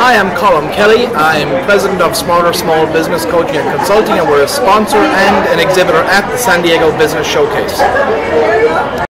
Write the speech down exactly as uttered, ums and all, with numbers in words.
Hi, I'm Colm Kelly. I'm president of Smarter Small Business Coaching and Consulting, and we're a sponsor and an exhibitor at the San Diego Business Showcase.